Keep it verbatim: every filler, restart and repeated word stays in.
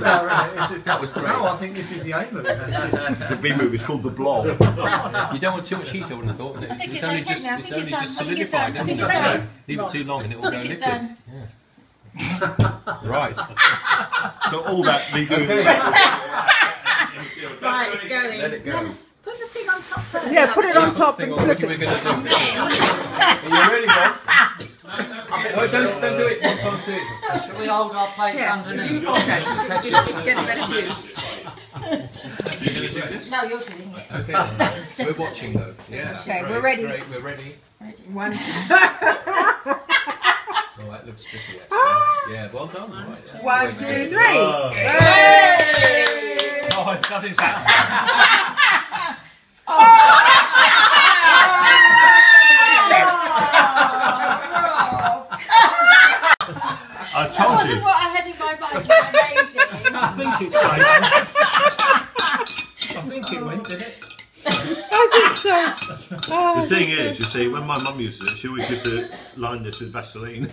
no, really, it's just, that was great. No, I think this is the aim of it. This is the B movie. It's called The Blob. You don't want too much heat, I wouldn't have thought. It? It's, it's only okay just, it's only it's just solidified. It's it's it? Leave it too long and it will go liquid. Done. Yeah. Right. So all that legal. Okay. Right, it's going. Let it go. Put the thing on top first. Yeah, put it on top and flip it. What are we going to do? Are you ready, Bob? No, don't, don't do it. One, one, two. Shall we hold our plates yeah. underneath? Okay. Get a better view. No, you're doing it. Okay. Then. We're watching though. Yeah. Okay, great, we're ready. Great, we're ready. Ready. One. Oh, that looks tricky actually. Ah. Yeah, well done. Right, One, two, three. Oh, hey. Oh it's nothing's happening. Oh. Oh. Oh. I told you. That wasn't you. What I had in my mind when I made this. I think it's taken. I think it went, did it? I think so. Oh, the thing is, you see, when my mum uses it, she always used to line this with Vaseline.